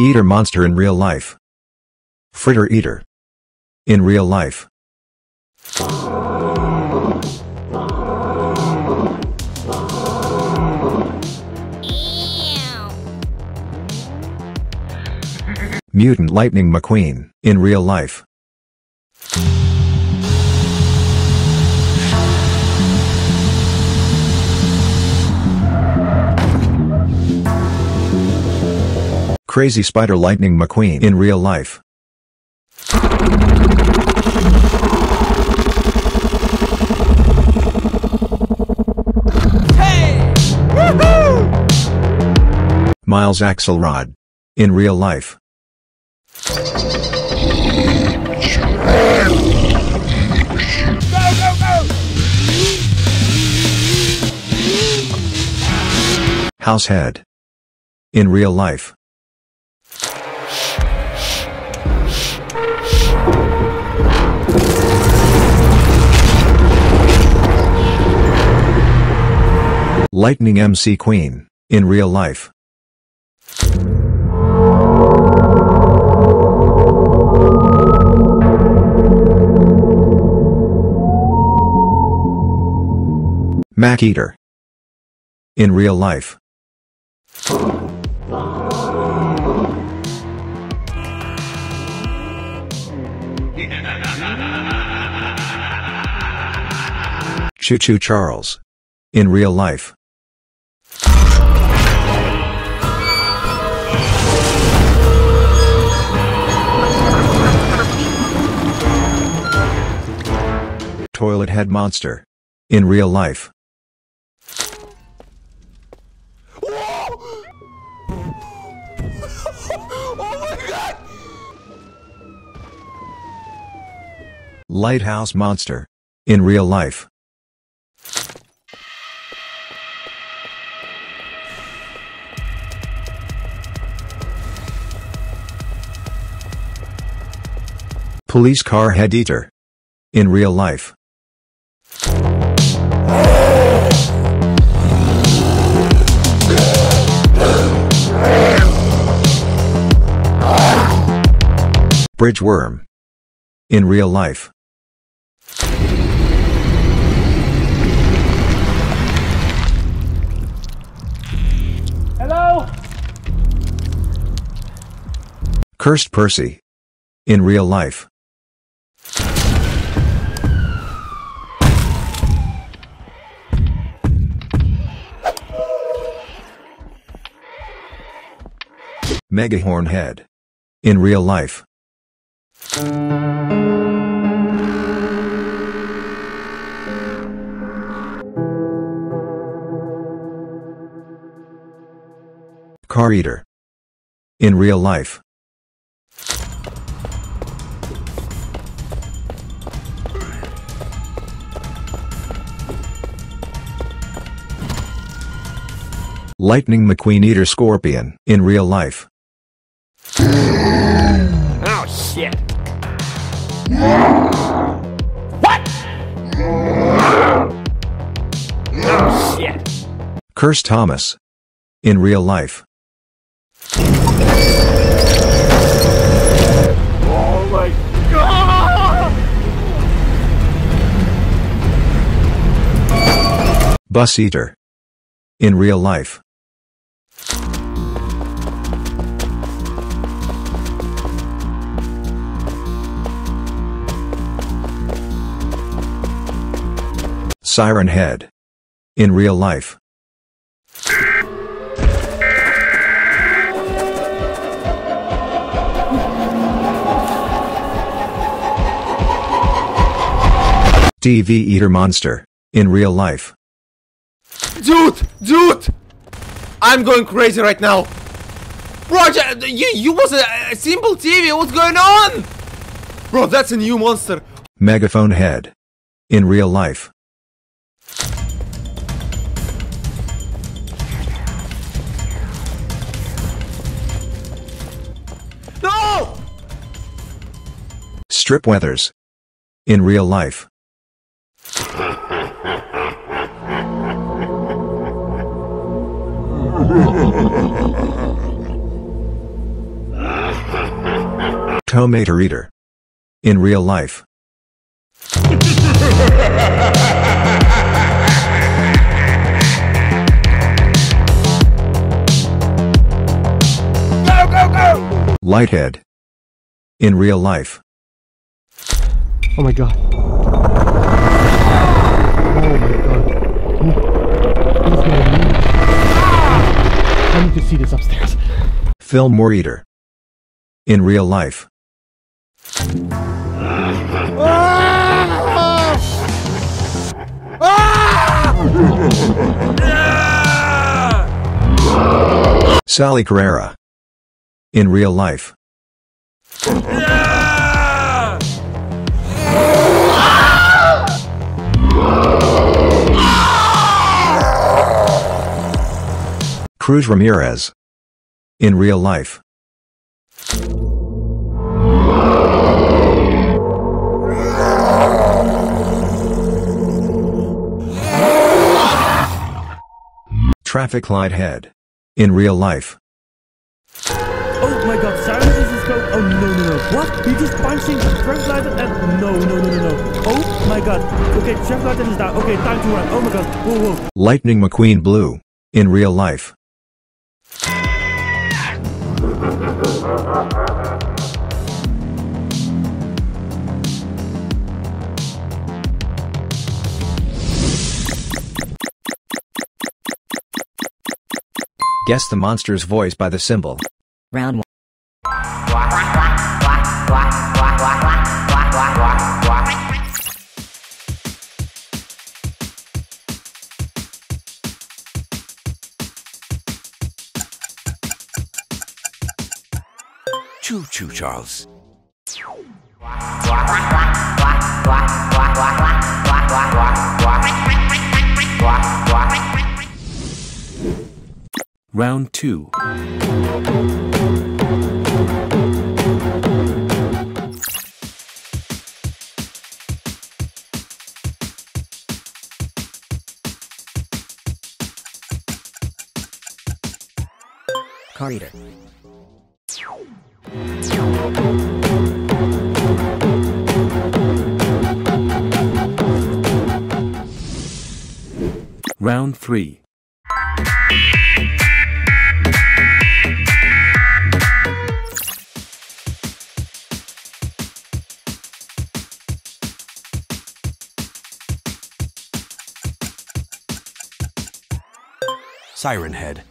Eater monster in real life. Fritter Eater. In real life. Mutant Lightning McQueen. In real life. Crazy Spider Lightning McQueen in real life. Hey! Woohoo! Miles Axelrod in real life. House Head in real life. Lightning McQueen in real life. Mac Eater in real life. Choo Choo Charles in real life. Toilet Head Monster in real life. Lighthouse Monster in real life. Police Car Head Eater in real life. Bridge Worm in real life. Hello? Cursed Percy in real life. Megahorn Head in real life. Car Eater in real life. Lightning McQueen Eater Scorpion in real life. Oh shit. What? Oh shit. Cursed Thomas in real life. Oh my God. Bus Eater in real life. Siren Head in real life. TV Eater Monster in real life. Dude, I'm going crazy right now. Roger, you was a simple TV. What's going on, bro? That's a new monster. Megaphone Head in real life. No! Strip Weathers in real life. Tomato Eater. In real life. Go, go, go! Lighthead. In real life. Oh my god. Oh my god. What is going on? I need to see this upstairs. Fillmore Eater. In real life. Sally Carrera. In real life. Cruz Ramirez. In real life. Traffic Light Head. In real life. Oh my god, Siren is going. Oh no, no, no. What? He just punching a traffic light and. No, no, no, no, no. Oh my god. Okay, traffic light is down. Okay, time to run. Oh my god. Whoa, whoa. Lightning McQueen Blue. In real life. Guess the monster's voice by the symbol. Round 1. Choo Choo Charles. Round 2. Car Eater. Round 3. Siren Head.